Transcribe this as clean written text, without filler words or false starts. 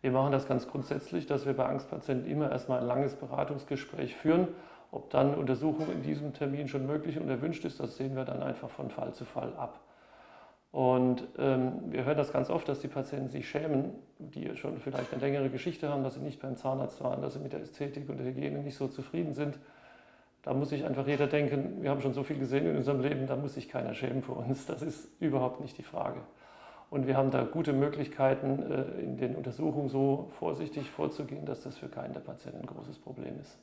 Wir machen das ganz grundsätzlich, dass wir bei Angstpatienten immer erstmal ein langes Beratungsgespräch führen. Ob dann Untersuchung in diesem Termin schon möglich und erwünscht ist, das sehen wir dann einfach von Fall zu Fall ab. Und wir hören das ganz oft, dass die Patienten sich schämen, die schon vielleicht eine längere Geschichte haben, dass sie nicht beim Zahnarzt waren, dass sie mit der Ästhetik und der Hygiene nicht so zufrieden sind. Da muss sich einfach jeder denken, wir haben schon so viel gesehen in unserem Leben, da muss sich keiner schämen für uns. Das ist überhaupt nicht die Frage. Und wir haben da gute Möglichkeiten, in den Untersuchungen so vorsichtig vorzugehen, dass das für keinen der Patienten ein großes Problem ist.